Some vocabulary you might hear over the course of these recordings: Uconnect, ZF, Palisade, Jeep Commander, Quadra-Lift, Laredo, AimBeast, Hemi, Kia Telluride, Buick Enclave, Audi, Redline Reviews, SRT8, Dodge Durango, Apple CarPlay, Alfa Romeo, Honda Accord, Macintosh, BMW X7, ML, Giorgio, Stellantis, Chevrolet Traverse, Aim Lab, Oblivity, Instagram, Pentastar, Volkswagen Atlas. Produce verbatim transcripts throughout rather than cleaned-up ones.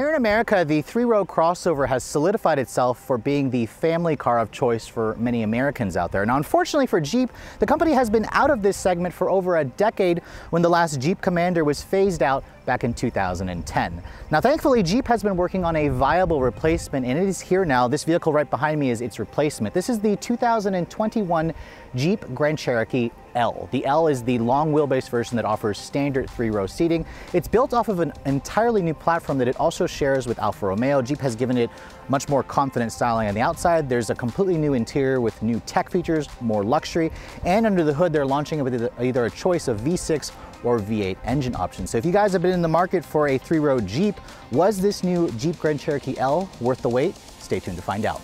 Here in America, the three-row crossover has solidified itself for being the family car of choice for many Americans out there. Now, unfortunately for Jeep, the company has been out of this segment for over a decade when the last Jeep Commander was phased out back in two thousand ten. Now, thankfully, Jeep has been working on a viable replacement, and it is here now. This vehicle right behind me is its replacement. This is the two thousand twenty-one Jeep Grand Cherokee L. The L is the long wheelbase version that offers standard three-row seating. It's built off of an entirely new platform that it also shares with Alfa Romeo. Jeep has given it much more confident styling on the outside. There's a completely new interior with new tech features, more luxury, and under the hood, they're launching with either a choice of V six or V eight engine options. So if you guys have been in the market for a three-row Jeep, was this new Jeep Grand Cherokee L worth the wait? Stay tuned to find out.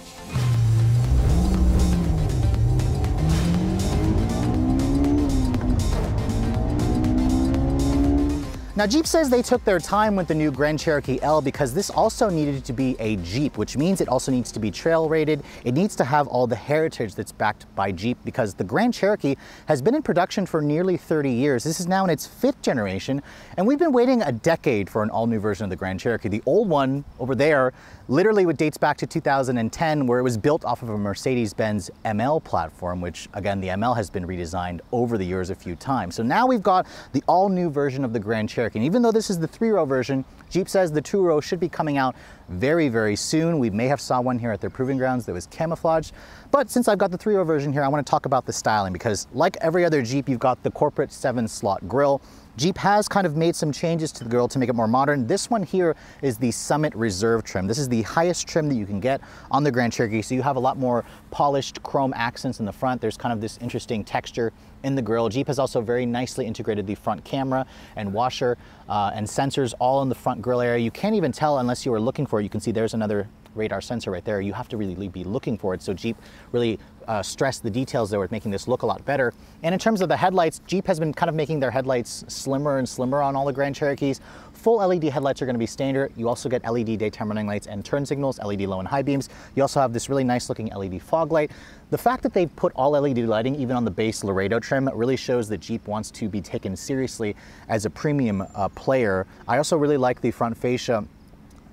Now, Jeep says they took their time with the new Grand Cherokee L because this also needed to be a Jeep, which means it also needs to be trail rated. It needs to have all the heritage that's backed by Jeep because the Grand Cherokee has been in production for nearly thirty years. This is now in its fifth generation, and we've been waiting a decade for an all-new version of the Grand Cherokee. The old one over there literally dates back to two thousand ten, where it was built off of a Mercedes-Benz M L platform, which, again, the M L has been redesigned over the years a few times. So now we've got the all-new version of the Grand Cherokee. And even though this is the three-row version, Jeep says the two-row should be coming out very, very soon. We may have saw one here at their proving grounds that was camouflaged. But since I've got the three-row version here, I want to talk about the styling because, like every other Jeep, you've got the corporate seven-slot grille. Jeep has kind of made some changes to the grille to make it more modern. This one here is the Summit Reserve trim. This is the highest trim that you can get on the Grand Cherokee, so you have a lot more polished chrome accents in the front. There's kind of this interesting texture in the grille. Jeep has also very nicely integrated the front camera and washer uh, and sensors all in the front grille area. You can't even tell unless you were looking for it. You can see there's another radar sensor right there. You have to really be looking for it. So Jeep really uh, stressed the details there with making this look a lot better. And in terms of the headlights, Jeep has been kind of making their headlights slimmer and slimmer on all the Grand Cherokees. Full L E D headlights are going to be standard. You also get L E D daytime running lights and turn signals, L E D low and high beams. You also have this really nice looking L E D fog light. The fact that they've put all L E D lighting, even on the base Laredo trim, really shows that Jeep wants to be taken seriously as a premium uh, player. I also really like the front fascia.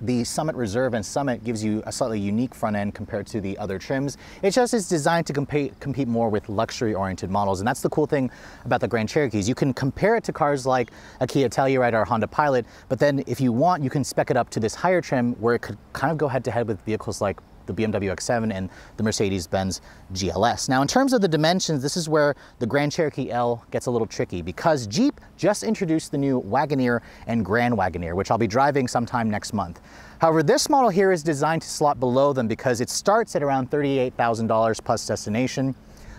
The Summit Reserve and Summit gives you a slightly unique front end compared to the other trims. It just is designed to compete compete more with luxury-oriented models, and that's the cool thing about the Grand Cherokees. You can compare it to cars like a Kia Telluride or a Honda Pilot, but then if you want, you can spec it up to this higher trim where it could kind of go head-to-head with vehicles like the B M W X seven and the Mercedes-Benz G L S. Now, in terms of the dimensions, this is where the Grand Cherokee L gets a little tricky because Jeep just introduced the new Wagoneer and Grand Wagoneer, which I'll be driving sometime next month. However, this model here is designed to slot below them because it starts at around thirty-eight thousand dollars plus destination.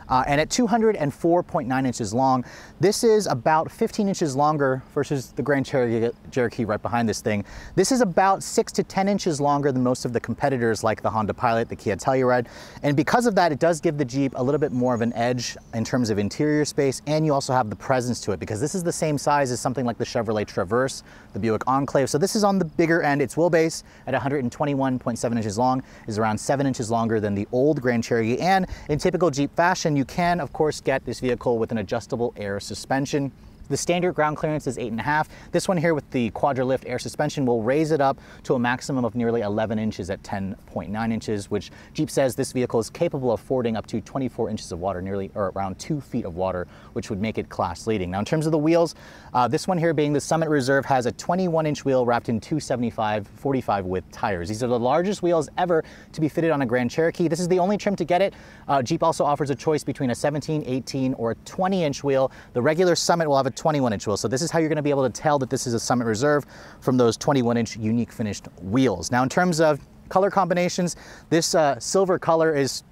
Uh, and at two hundred four point nine inches long, this is about fifteen inches longer versus the Grand Cherokee, Cherokee right behind this thing. This is about six to ten inches longer than most of the competitors like the Honda Pilot, the Kia Telluride. And because of that, it does give the Jeep a little bit more of an edge in terms of interior space. And you also have the presence to it because this is the same size as something like the Chevrolet Traverse, the Buick Enclave. So this is on the bigger end. Its wheelbase at one hundred twenty-one point seven inches long is around seven inches longer than the old Grand Cherokee. And in typical Jeep fashion, you can, of course, get this vehicle with an adjustable air suspension. The standard ground clearance is eight and a half. This one here with the Quadra-Lift air suspension will raise it up to a maximum of nearly eleven inches at ten point nine inches, which Jeep says this vehicle is capable of fording up to twenty-four inches of water, nearly or around two feet of water, which would make it class leading. Now, in terms of the wheels, uh, this one here being the Summit Reserve has a twenty-one inch wheel wrapped in two seventy-five forty-five width tires. These are the largest wheels ever to be fitted on a Grand Cherokee. This is the only trim to get it. Uh, Jeep also offers a choice between a seventeen, eighteen, or twenty inch wheel. The regular Summit will have a twenty-one inch wheel. So this is how you're going to be able to tell that this is a Summit Reserve from those twenty-one inch unique finished wheels. Now, in terms of color combinations, this uh, silver color is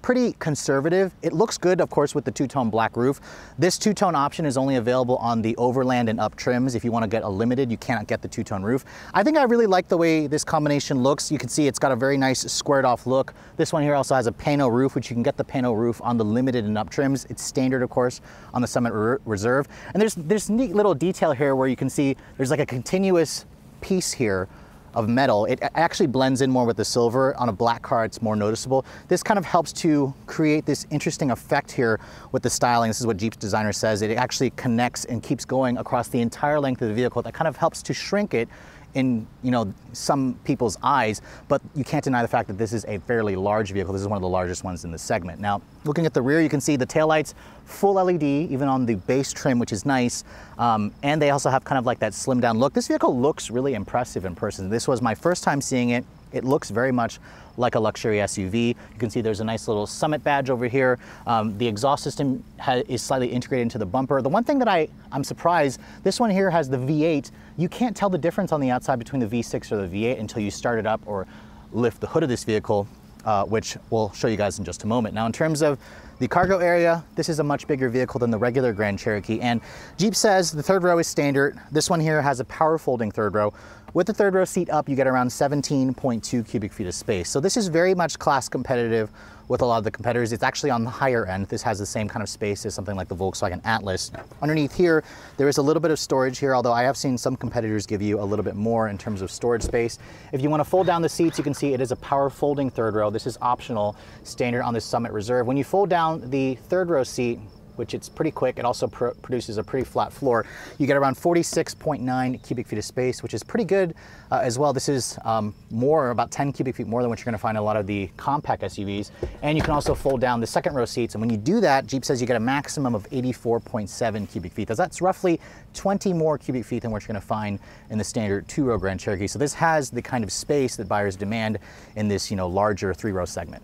pretty conservative. It looks good, of course, with the two-tone black roof. This two-tone option is only available on the Overland and Up trims. If you want to get a Limited, you cannot get the two-tone roof. I think I really like the way this combination looks. You can see it's got a very nice squared-off look. This one here also has a pano roof, which you can get the pano roof on the Limited and Up trims. It's standard, of course, on the Summit Reserve. And there's this neat little detail here where you can see there's like a continuous piece here of metal. It actually blends in more with the silver. On a black car, it's more noticeable. This kind of helps to create this interesting effect here with the styling. This is what Jeep's designer says. It actually connects and keeps going across the entire length of the vehicle. That kind of helps to shrink it in, you know, some people's eyes, but you can't deny the fact that this is a fairly large vehicle. This is one of the largest ones in this segment. Now, looking at the rear, you can see the taillights, full L E D, even on the base trim, which is nice. Um, and they also have kind of like that slimmed down look. This vehicle looks really impressive in person. This was my first time seeing it. It looks very much like a luxury S U V. You can see there's a nice little Summit badge over here. Um, the exhaust system ha is slightly integrated into the bumper. The one thing that I, I'm surprised, this one here has the V eight. You can't tell the difference on the outside between the V six or the V eight until you start it up or lift the hood of this vehicle, uh, which we'll show you guys in just a moment. Now, in terms of the cargo area, this is a much bigger vehicle than the regular Grand Cherokee. And Jeep says the third row is standard. This one here has a power folding third row. With the third row seat up, you get around seventeen point two cubic feet of space. So this is very much class competitive with a lot of the competitors. It's actually on the higher end. This has the same kind of space as something like the Volkswagen Atlas. Underneath here, there is a little bit of storage here, although I have seen some competitors give you a little bit more in terms of storage space. If you want to fold down the seats, you can see it is a power folding third row. This is optional, standard on the Summit Reserve. When you fold down the third row seat, which it's pretty quick. It also pr produces a pretty flat floor. You get around forty-six point nine cubic feet of space, which is pretty good uh, as well. This is um, more, about ten cubic feet more than what you're gonna find in a lot of the compact S U Vs. And you can also fold down the second row seats. And when you do that, Jeep says you get a maximum of eighty-four point seven cubic feet. That's roughly twenty more cubic feet than what you're gonna find in the standard two row Grand Cherokee. So this has the kind of space that buyers demand in this, you know, larger three row segment.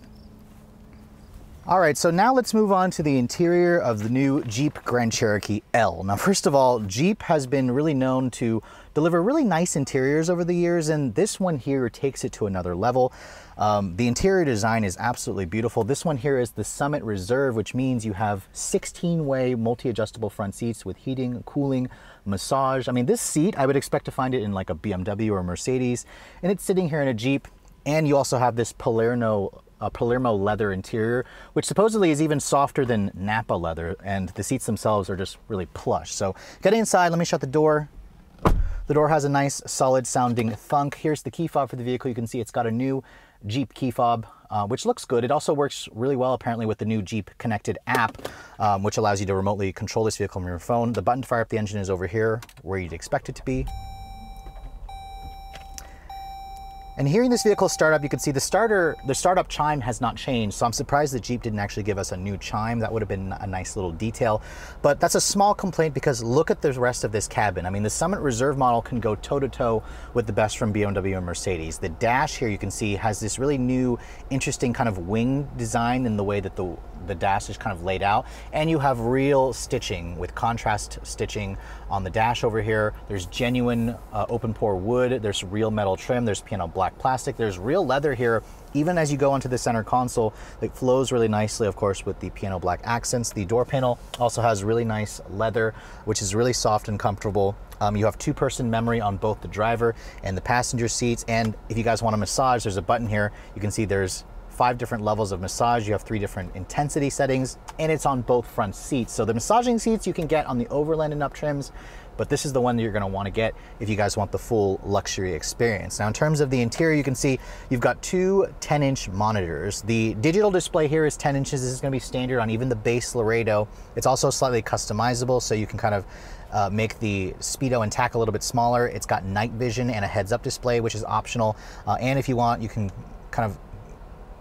All right, so now let's move on to the interior of the new Jeep Grand Cherokee L. Now, first of all, Jeep has been really known to deliver really nice interiors over the years, and this one here takes it to another level. Um, the interior design is absolutely beautiful. This one here is the Summit Reserve, which means you have sixteen way multi-adjustable front seats with heating, cooling, massage. I mean, this seat, I would expect to find it in like a B M W or a Mercedes, and it's sitting here in a Jeep, and you also have this Palermo A Palermo leather interior, which supposedly is even softer than Napa leather, and the seats themselves are just really plush. So getting inside, let me shut the door. The door has a nice solid sounding thunk. Here's the key fob for the vehicle. You can see it's got a new Jeep key fob, uh, which looks good. It also works really well apparently with the new Jeep Connected app, um, which allows you to remotely control this vehicle from your phone. The button to fire up the engine is over here where you'd expect it to be. And hearing this vehicle start up, you can see the starter, the startup chime has not changed. So I'm surprised that Jeep didn't actually give us a new chime. That would have been a nice little detail, but that's a small complaint because look at the rest of this cabin. I mean, the Summit Reserve model can go toe to toe with the best from B M W and Mercedes. The dash here you can see has this really new, interesting kind of wing design in the way that the the dash is kind of laid out, and you have real stitching with contrast stitching on the dash over here. There's genuine uh, open pore wood, there's real metal trim, there's piano black plastic, there's real leather here. Even as you go onto the center console, it flows really nicely, of course, with the piano black accents. The door panel also has really nice leather, which is really soft and comfortable. Um, you have two-person memory on both the driver and the passenger seats, and if you guys want a massage, there's a button here. You can see there's five different levels of massage. You have three different intensity settings, and it's on both front seats. So the massaging seats you can get on the Overland and up trims, but this is the one that you're gonna wanna get if you guys want the full luxury experience. Now, in terms of the interior, you can see you've got two ten inch monitors. The digital display here is ten inches. This is gonna be standard on even the base Laredo. It's also slightly customizable, so you can kind of Uh, make the speedo and tack a little bit smaller. It's got night vision and a heads-up display, which is optional. Uh, and if you want, you can kind of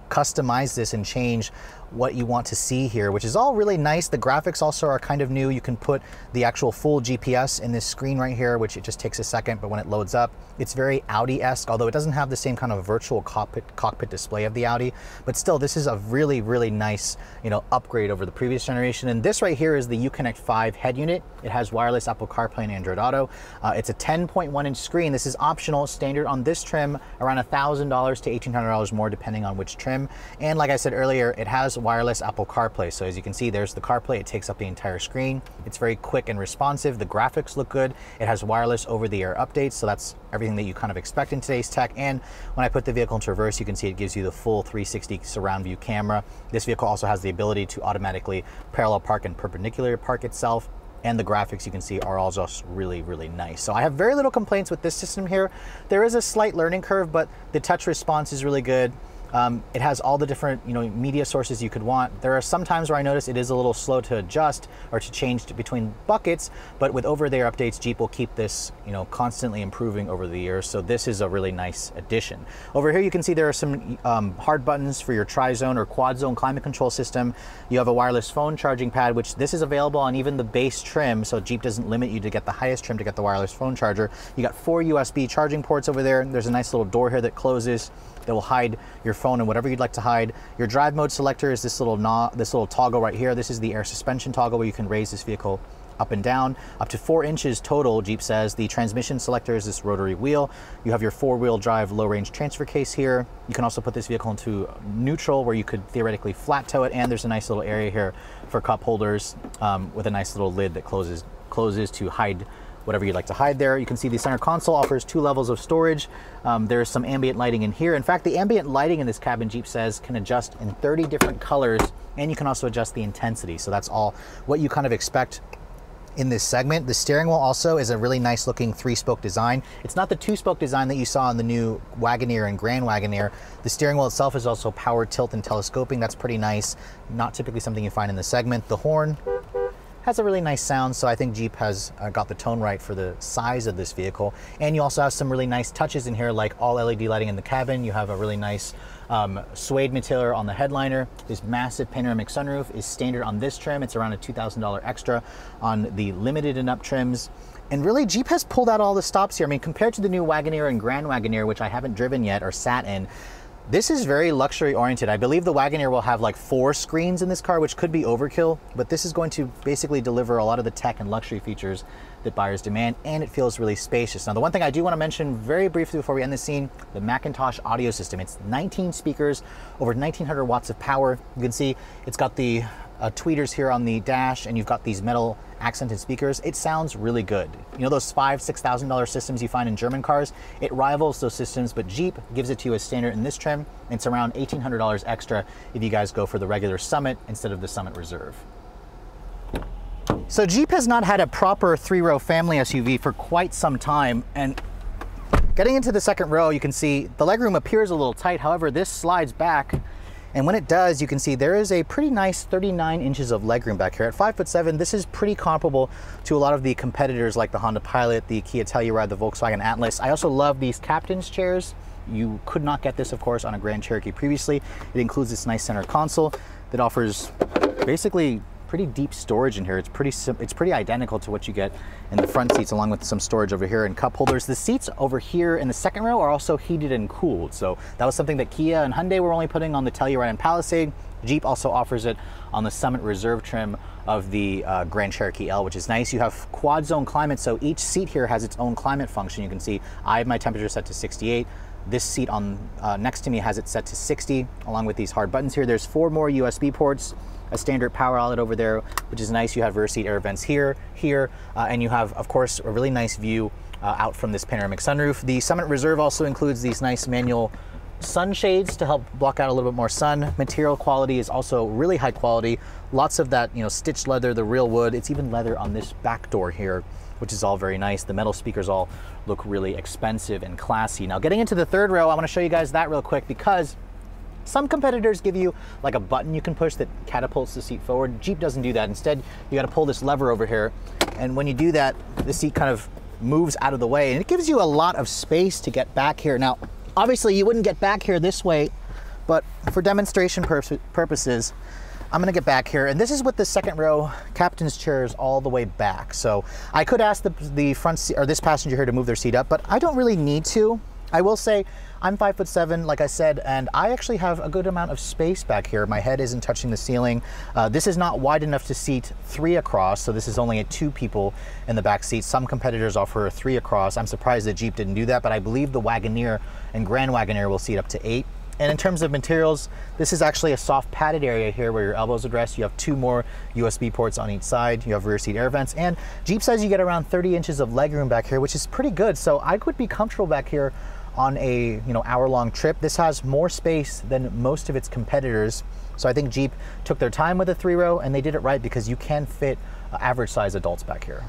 customize this and change what you want to see here, which is all really nice. The graphics also are kind of new. You can put the actual full G P S in this screen right here, which it just takes a second, but when it loads up, it's very Audi-esque, although it doesn't have the same kind of virtual cockpit, cockpit display of the Audi, but still, this is a really, really nice, you know, upgrade over the previous generation. And this right here is the Uconnect five head unit. It has wireless Apple CarPlay and Android Auto. Uh, it's a ten point one inch screen. This is optional, standard on this trim, around one thousand dollars to eighteen hundred dollars more, depending on which trim. And like I said earlier, it has wireless Apple CarPlay. So as you can see, there's the CarPlay. It takes up the entire screen. It's very quick and responsive. The graphics look good. It has wireless over-the-air updates. So that's everything that you kind of expect in today's tech. And when I put the vehicle in Traverse, you can see it gives you the full three sixty surround view camera. This vehicle also has the ability to automatically parallel park and perpendicular park itself. And the graphics you can see are all just really, really nice. So I have very little complaints with this system here. There is a slight learning curve, but the touch response is really good. Um, it has all the different, you know, media sources you could want. There are some times where I notice it is a little slow to adjust or to change to between buckets, but with over-the-air updates, Jeep will keep this, you know, constantly improving over the years. So this is a really nice addition. Over here, you can see there are some um, hard buttons for your tri-zone or quad-zone climate control system. You have a wireless phone charging pad, which this is available on even the base trim, so Jeep doesn't limit you to get the highest trim to get the wireless phone charger. You got four U S B charging ports over there. There's a nice little door here that closes that will hide your phone and whatever you'd like to hide. Your drive mode selector is this little knob, this little toggle right here. This is the air suspension toggle where you can raise this vehicle up and down, up to four inches total, Jeep says. The transmission selector is this rotary wheel. You have your four-wheel drive low-range transfer case here. You can also put this vehicle into neutral where you could theoretically flat tow it, and there's a nice little area here for cup holders um, with a nice little lid that closes, closes to hide whatever you'd like to hide there. You can see the center console offers two levels of storage. Um, there's some ambient lighting in here. In fact, the ambient lighting in this cabin, Jeep says, can adjust in thirty different colors, and you can also adjust the intensity. So that's all what you kind of expect in this segment. The steering wheel also is a really nice looking three-spoke design. It's not the two-spoke design that you saw in the new Wagoneer and Grand Wagoneer. The steering wheel itself is also power, tilt, and telescoping. That's pretty nice. Not typically something you find in the segment. The horn has a really nice sound, so I think Jeep has uh, got the tone right for the size of this vehicle. And you also have some really nice touches in here, like all L E D lighting in the cabin. You have a really nice um, suede material on the headliner. This massive panoramic sunroof is standard on this trim. It's around a two thousand dollars extra on the limited and up trims. And really, Jeep has pulled out all the stops here. I mean, compared to the new Wagoneer and Grand Wagoneer, which I haven't driven yet or sat in, this is very luxury oriented. I believe the Wagoneer will have like four screens in this car, which could be overkill, but this is going to basically deliver a lot of the tech and luxury features that buyers demand, and it feels really spacious. Now, the one thing I do want to mention very briefly before we end this scene, the Macintosh audio system. It's nineteen speakers, over nineteen hundred watts of power. You can see it's got the uh, tweeters here on the dash, and you've got these metal accented speakers. It sounds really good. You know those five, six thousand dollar systems you find in German cars? It rivals those systems, but Jeep gives it to you as standard in this trim. It's around eighteen hundred dollars extra if you guys go for the regular Summit instead of the Summit Reserve. So Jeep has not had a proper three-row family S U V for quite some time, and getting into the second row, you can see the legroom appears a little tight. However, this slides back, and when it does, you can see there is a pretty nice thirty-nine inches of legroom back here. At five foot seven, this is pretty comparable to a lot of the competitors like the Honda Pilot, the Kia Telluride, the Volkswagen Atlas. I also love these captain's chairs. You could not get this, of course, on a Grand Cherokee previously. It includes this nice center console that offers basically pretty deep storage in here. It's pretty it's pretty identical to what you get in the front seats, along with some storage over here and cup holders. The seats over here in the second row are also heated and cooled. So that was something that Kia and Hyundai were only putting on the Telluride and Palisade. Jeep also offers it on the Summit Reserve trim of the uh, Grand Cherokee L, which is nice. You have quad zone climate, so each seat here has its own climate function. You can see I have my temperature set to sixty-eight. This seat on uh, next to me has it set to sixty, along with these hard buttons here. There's four more U S B ports, a standard power outlet over there, which is nice. You have rear seat air vents here, here, uh, and you have, of course, a really nice view uh, out from this panoramic sunroof. The Summit Reserve also includes these nice manual sunshades to help block out a little bit more sun. Material quality is also really high quality. Lots of that, you know, stitched leather, the real wood. It's even leather on this back door here, which is all very nice. The metal speakers all look really expensive and classy. Now, getting into the third row, I want to show you guys that real quick, because some competitors give you like a button you can push that catapults the seat forward. Jeep doesn't do that. Instead, you got to pull this lever over here, and when you do that, the seat kind of moves out of the way, and it gives you a lot of space to get back here. Now, obviously, you wouldn't get back here this way, but for demonstration pur purposes, I'm gonna get back here, and this is with the second row captain's chairs all the way back. So I could ask the, the front seat, or this passenger here, to move their seat up, but I don't really need to. I will say I'm five foot seven, like I said, and I actually have a good amount of space back here. My head isn't touching the ceiling. Uh, this is not wide enough to seat three across, so this is only a two people in the back seat. Some competitors offer a three across. I'm surprised that Jeep didn't do that, but I believe the Wagoneer and Grand Wagoneer will seat up to eight. And in terms of materials, this is actually a soft padded area here where your elbows would rest. You have two more U S B ports on each side. You have rear seat air vents, and Jeep says you get around thirty inches of legroom back here, which is pretty good. So I could be comfortable back here on a, you know, hour long trip. This has more space than most of its competitors. So I think Jeep took their time with a three row, and they did it right, because you can fit average size adults back here.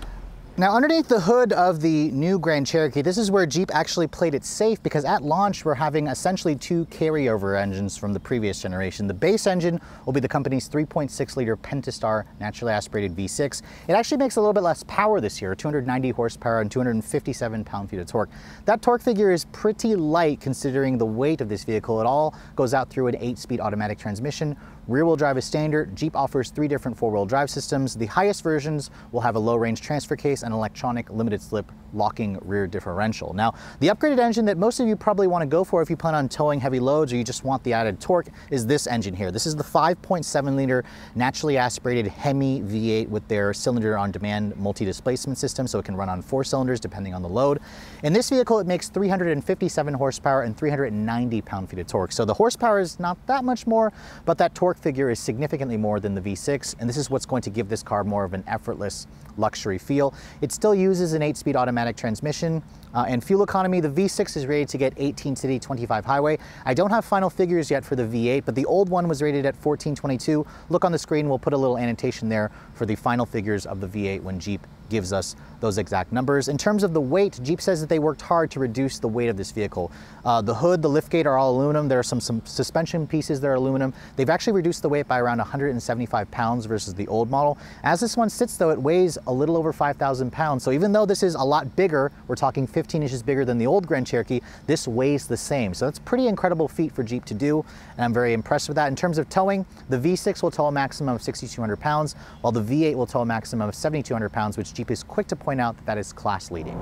Now, underneath the hood of the new Grand Cherokee, this is where Jeep actually played it safe, because at launch we're having essentially two carryover engines from the previous generation. The base engine will be the company's three point six liter Pentastar naturally aspirated V six. It actually makes a little bit less power this year, two hundred ninety horsepower and two hundred fifty-seven pound-feet of torque. That torque figure is pretty light considering the weight of this vehicle. It all goes out through an eight-speed automatic transmission. Rear-wheel drive is standard. Jeep offers three different four-wheel drive systems. The highest versions will have a low-range transfer case and electronic limited-slip locking rear differential. Now, the upgraded engine that most of you probably want to go for if you plan on towing heavy loads or you just want the added torque is this engine here. This is the five point seven liter naturally aspirated Hemi V eight with their cylinder-on-demand multi-displacement system, so it can run on four cylinders depending on the load. In this vehicle, it makes three hundred fifty-seven horsepower and three hundred ninety pound-feet of torque. So the horsepower is not that much more, but that torque figure is significantly more than the V six, and this is what's going to give this car more of an effortless luxury feel. It still uses an eight-speed automatic transmission uh, and fuel economy. The V six is rated to get eighteen city, twenty-five highway. I don't have final figures yet for the V eight, but the old one was rated at fourteen twenty-two. Look on the screen, we'll put a little annotation there for the final figures of the V eight when Jeep gives us those exact numbers. In terms of the weight, Jeep says that they worked hard to reduce the weight of this vehicle. Uh, the hood, the liftgate are all aluminum. There are some, some suspension pieces that are aluminum. They've actually reduced the weight by around one hundred seventy-five pounds versus the old model. As this one sits though, it weighs a little over five thousand pounds. So even though this is a lot bigger, we're talking fifteen inches bigger than the old Grand Cherokee, this weighs the same. So that's a pretty incredible feat for Jeep to do, and I'm very impressed with that. In terms of towing, the V six will tow a maximum of sixty-two hundred pounds, while the V eight will tow a maximum of seventy-two hundred pounds, which Jeep is quick to point out that that is class leading.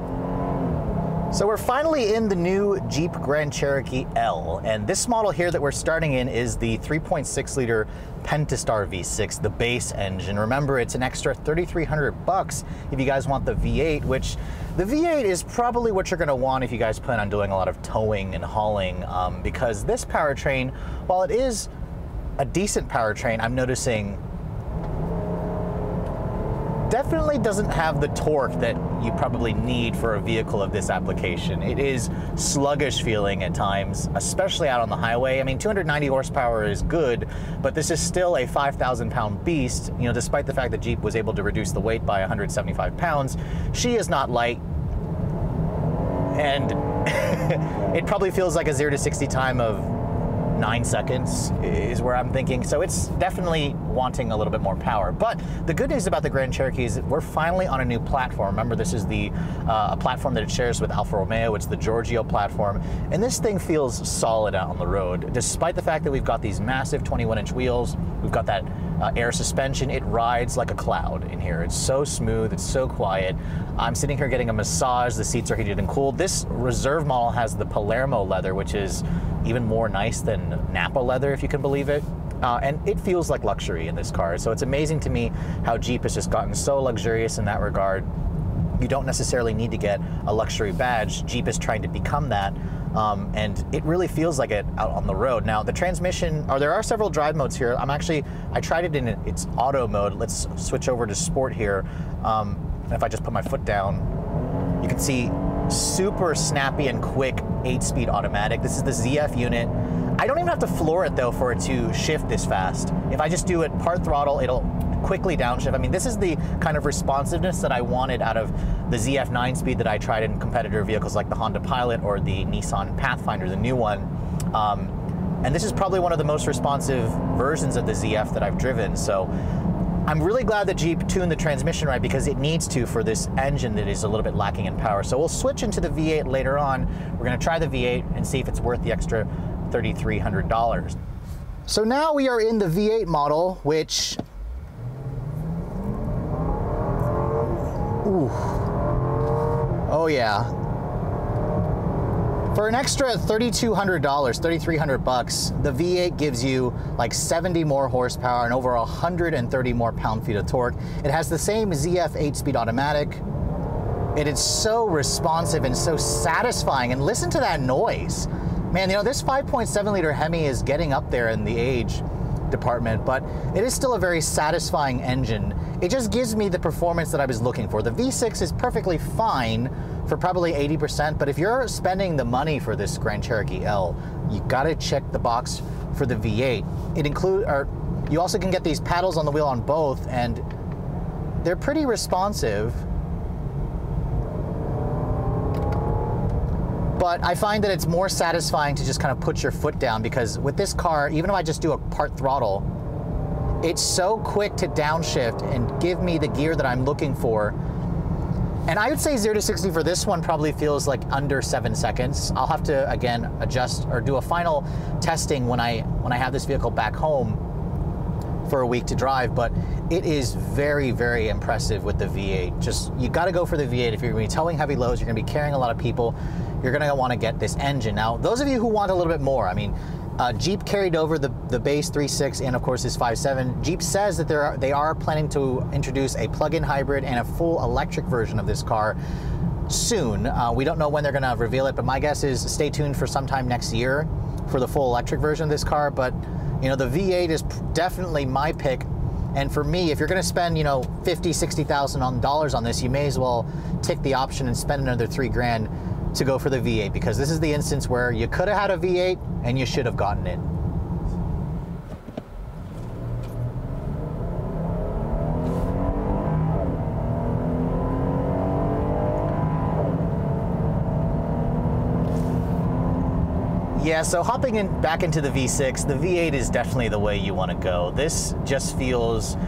So we're finally in the new Jeep Grand Cherokee L, and this model here that we're starting in is the three point six liter Pentastar V six, the base engine. Remember, it's an extra thirty-three hundred bucks if you guys want the V eight, which the V eight is probably what you're going to want if you guys plan on doing a lot of towing and hauling, um, because this powertrain, while it is a decent powertrain, I'm noticing definitely doesn't have the torque that you probably need for a vehicle of this application. It is sluggish feeling at times, especially out on the highway. I mean, two hundred ninety horsepower is good, but this is still a five thousand pound beast. You know, despite the fact that Jeep was able to reduce the weight by one hundred seventy-five pounds, she is not light, and it probably feels like a zero to sixty time of nine seconds is where I'm thinking. So it's definitely wanting a little bit more power. But the good news about the Grand Cherokee is we're finally on a new platform. Remember, this is the uh, a platform that it shares with Alfa Romeo. It's the Giorgio platform. And this thing feels solid out on the road. Despite the fact that we've got these massive twenty-one inch wheels, we've got that uh, air suspension, it rides like a cloud in here. It's so smooth, it's so quiet. I'm sitting here getting a massage. The seats are heated and cooled. This reserve model has the Palermo leather, which is even more nice than Napa leather, if you can believe it. Uh, and it feels like luxury in this car. So it's amazing to me how Jeep has just gotten so luxurious in that regard. You don't necessarily need to get a luxury badge. Jeep is trying to become that. Um, and it really feels like it out on the road. Now the transmission, or there are several drive modes here. I'm actually, I tried it in its auto mode. Let's switch over to sport here. Um, and if I just put my foot down, you can see super snappy and quick eight-speed automatic. This is the Z F unit. I don't even have to floor it though for it to shift this fast. If I just do it part throttle, it'll quickly downshift. I mean, this is the kind of responsiveness that I wanted out of the Z F nine-speed that I tried in competitor vehicles like the Honda Pilot or the Nissan Pathfinder, the new one. Um, and this is probably one of the most responsive versions of the Z F that I've driven. So I'm really glad that Jeep tuned the transmission right, because it needs to for this engine that is a little bit lacking in power. So we'll switch into the V eight later on. We're going to try the V eight and see if it's worth the extra thirty-three hundred dollars. So now we are in the V eight model, which, ooh, oh yeah. For an extra thirty-two hundred dollars, thirty-three hundred bucks, the V eight gives you like seventy more horsepower and over one hundred thirty more pound-feet of torque. It has the same Z F eight-speed automatic. It is so responsive and so satisfying. And listen to that noise. Man, you know, this five point seven liter Hemi is getting up there in the age department, but it is still a very satisfying engine. It just gives me the performance that I was looking for. The V six is perfectly fine for probably eighty percent, but if you're spending the money for this Grand Cherokee L, you gotta check the box for the V eight. It include, or you also can get these paddles on the wheel on both, and they're pretty responsive. but I find that it's more satisfying to just kind of put your foot down, because with this car, even if I just do a part throttle, it's so quick to downshift and give me the gear that I'm looking for. And I would say zero to sixty for this one probably feels like under seven seconds. I'll have to, again, adjust or do a final testing when I when I have this vehicle back home for a week to drive, but it is very, very impressive with the V eight. Just, you gotta go for the V eight. If you're gonna be towing heavy loads, you're gonna be carrying a lot of people, you're gonna wanna get this engine. Now, those of you who want a little bit more, I mean, Uh, Jeep carried over the, the base three point six and of course this five point seven. Jeep says that there are, they are planning to introduce a plug-in hybrid and a full electric version of this car soon. Uh, we don't know when they're going to reveal it, but my guess is stay tuned for sometime next year for the full electric version of this car. But, you know, the V eight is definitely my pick. And for me, if you're going to spend, you know, fifty, sixty thousand dollars on this, you may as well take the option and spend another three grand to go for the V eight, because this is the instance where you could have had a V eight and you should have gotten it. Yeah, so hopping in back into the V six, the V eight is definitely the way you want to go. This just feels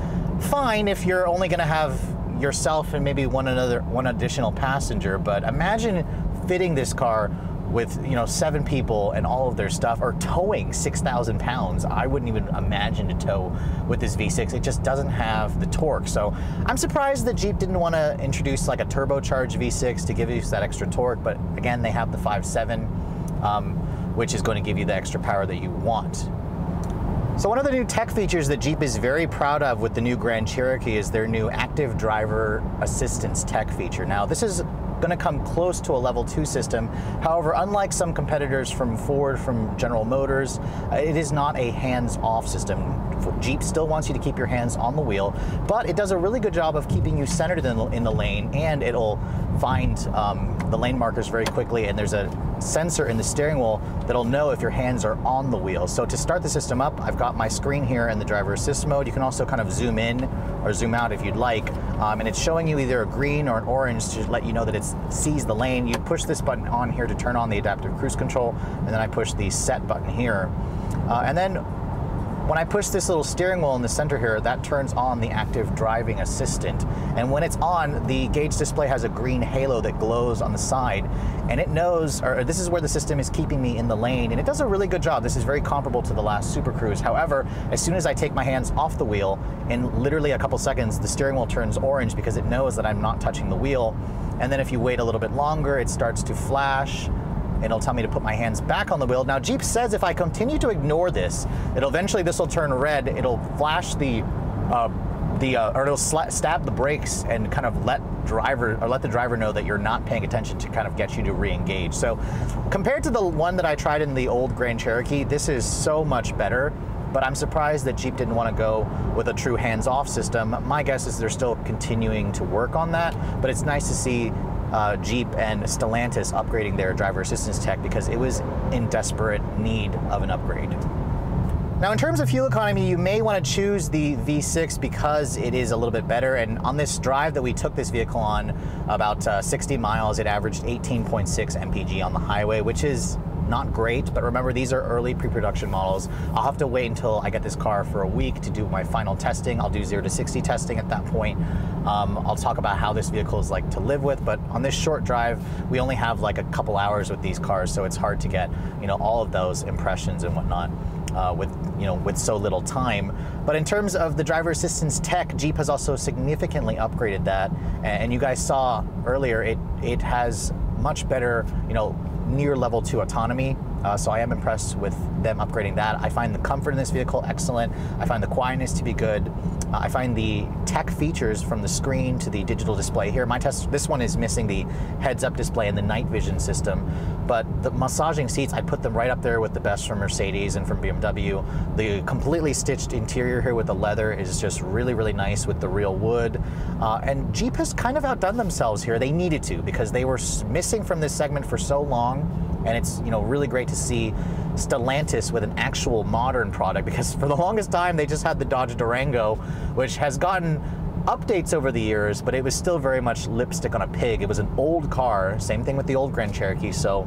fine if you're only going to have yourself and maybe one another one additional passenger, but imagine fitting this car with, you know, seven people and all of their stuff, or towing six thousand pounds. I wouldn't even imagine to tow with this V six. It just doesn't have the torque. So I'm surprised that Jeep didn't want to introduce like a turbocharged V six to give you that extra torque. But again, they have the five point seven, um, which is going to give you the extra power that you want. So one of the new tech features that Jeep is very proud of with the new Grand Cherokee is their new active driver assistance tech feature. Now, this is going to come close to a level two system. However, unlike some competitors from Ford, from General Motors, it is not a hands-off system. Jeep still wants you to keep your hands on the wheel, but it does a really good job of keeping you centered in the, in the lane, and it'll find um, the lane markers very quickly, and there's a sensor in the steering wheel that'll know if your hands are on the wheel. So to start the system up, I've got my screen here in the driver assist mode. You can also kind of zoom in or zoom out if you'd like, um, and it's showing you either a green or an orange to let you know that it sees the lane. You push this button on here to turn on the adaptive cruise control, and then I push the set button here, uh, and then when I push this little steering wheel in the center here, that turns on the active driving assistant. And when it's on, the gauge display has a green halo that glows on the side, and it knows, or this is where the system is keeping me in the lane, and it does a really good job. This is very comparable to the last Super Cruise. However, as soon as I take my hands off the wheel, in literally a couple seconds, the steering wheel turns orange because it knows that I'm not touching the wheel. And then if you wait a little bit longer, it starts to flash. It'll tell me to put my hands back on the wheel. Now, Jeep says if I continue to ignore this, it'll eventually, this will turn red. It'll flash the, uh, the uh, or it'll stab the brakes and kind of let driver or let the driver know that you're not paying attention to kind of get you to re-engage. So compared to the one that I tried in the old Grand Cherokee, this is so much better. But I'm surprised that Jeep didn't want to go with a true hands-off system. My guess is they're still continuing to work on that, but it's nice to see Uh, Jeep and Stellantis upgrading their driver assistance tech, because it was in desperate need of an upgrade. Now, in terms of fuel economy, you may want to choose the V six because it is a little bit better. And on this drive that we took this vehicle on, about uh, sixty miles, it averaged eighteen point six M P G on the highway, which is not great, but remember, these are early pre-production models. I'll have to wait until I get this car for a week to do my final testing. I'll do zero to sixty testing at that point. Um, I'll talk about how this vehicle is like to live with, but on this short drive, we only have like a couple hours with these cars, so it's hard to get, you know, all of those impressions and whatnot uh, with, you know, with so little time. But in terms of the driver assistance tech, Jeep has also significantly upgraded that. And you guys saw earlier, it, it has much better, you know, near level two autonomy. Uh, so I am impressed with them upgrading that. I find the comfort in this vehicle excellent. I find the quietness to be good. Uh, I find the tech features, from the screen to the digital display here. My test, this one is missing the heads-up display and the night vision system, but the massaging seats, I put them right up there with the best from Mercedes and from B M W. The completely stitched interior here with the leather is just really, really nice with the real wood. Uh, and Jeep has kind of outdone themselves here. They needed to, because they were missing from this segment for so long. And it's, you know, really great to see Stellantis with an actual modern product, because for the longest time they just had the Dodge Durango, which has gotten updates over the years, but it was still very much lipstick on a pig. It was an old car, same thing with the old Grand Cherokee. So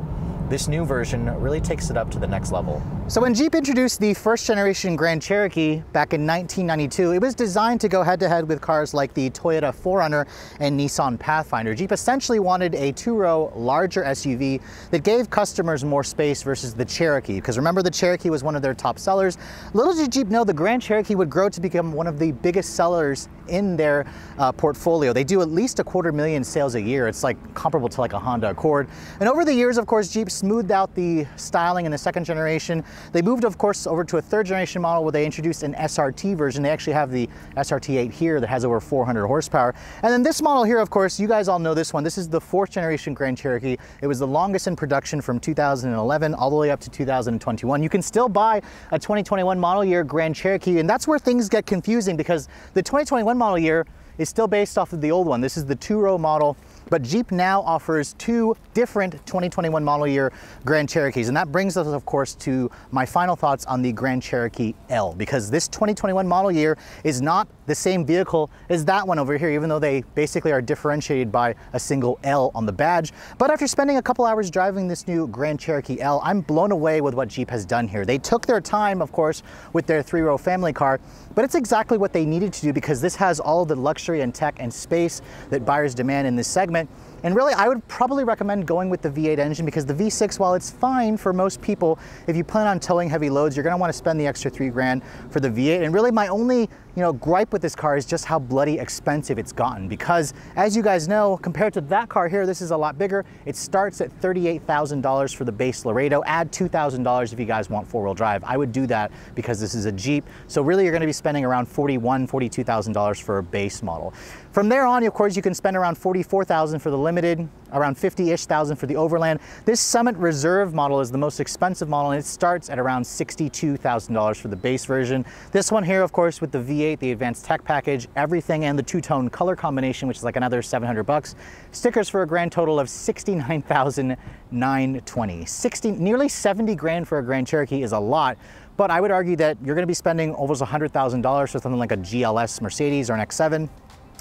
this new version really takes it up to the next level. So when Jeep introduced the first generation Grand Cherokee back in nineteen ninety-two, it was designed to go head to head with cars like the Toyota four runner and Nissan Pathfinder. Jeep essentially wanted a two-row larger S U V that gave customers more space versus the Cherokee, because remember, the Cherokee was one of their top sellers. Little did Jeep know the Grand Cherokee would grow to become one of the biggest sellers in their uh, portfolio. They do at least a quarter million sales a year. It's like comparable to like a Honda Accord. And over the years, of course, Jeep smoothed out the styling in the second generation. They moved, of course, over to a third generation model where they introduced an S R T version. They actually have the S R T eight here that has over four hundred horsepower. And then this model here, of course, you guys all know this one. This is the fourth generation Grand Cherokee. It was the longest in production from two thousand eleven all the way up to two thousand twenty-one. You can still buy a twenty twenty-one model year Grand Cherokee, and that's where things get confusing, because the twenty twenty-one model year is still based off of the old one. This is the two-row model, but Jeep now offers two different twenty twenty-one model year Grand Cherokees. And that brings us, of course, to my final thoughts on the Grand Cherokee L, because this twenty twenty-one model year is not the same vehicle as that one over here, even though they basically are differentiated by a single L on the badge. But after spending a couple hours driving this new Grand Cherokee L, I'm blown away with what Jeep has done here. They took their time, of course, with their three-row family car, but it's exactly what they needed to do, because this has all the luxury and tech and space that buyers demand in this segment. And really, I would probably recommend going with the V eight engine, because the V six, while it's fine for most people, if you plan on towing heavy loads, you're going to want to spend the extra three grand for the V eight. And really, my only you know, gripe with this car is just how bloody expensive it's gotten, because as you guys know, compared to that car here, this is a lot bigger. It starts at thirty-eight thousand dollars for the base Laredo. Add two thousand dollars if you guys want four-wheel drive. I would do that, because this is a Jeep. So really, you're going to be spending around forty-one thousand, forty-two thousand dollars for a base model. From there on, of course, you can spend around forty-four thousand dollars for the Limited, around fifty-ish thousand for the Overland. This Summit Reserve model is the most expensive model, and it starts at around sixty-two thousand dollars for the base version. This one here, of course, with the V eight, the advanced tech package, everything, and the two-tone color combination, which is like another seven hundred bucks. Stickers for a grand total of sixty-nine thousand nine hundred twenty dollars. sixty, nearly seventy grand for a Grand Cherokee is a lot, but I would argue that you're going to be spending almost one hundred thousand dollars for something like a G L S Mercedes or an X seven.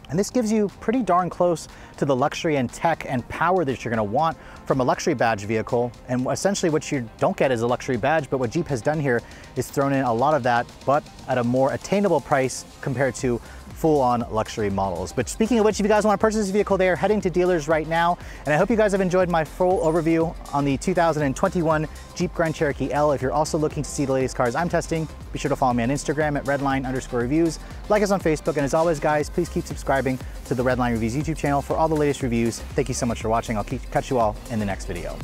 And this gives you pretty darn close to the luxury and tech and power that you're gonna want from a luxury badge vehicle. And essentially what you don't get is a luxury badge, but what Jeep has done here is thrown in a lot of that, but at a more attainable price compared to full-on luxury models. But speaking of which, if you guys want to purchase this vehicle, they are heading to dealers right now. And I hope you guys have enjoyed my full overview on the two thousand twenty-one Jeep Grand Cherokee L. If you're also looking to see the latest cars I'm testing, be sure to follow me on Instagram at Redline underscore reviews. Like us on Facebook. And as always, guys, please keep subscribing to the Redline Reviews YouTube channel for all the latest reviews. Thank you so much for watching. I'll keep, catch you all in the next video.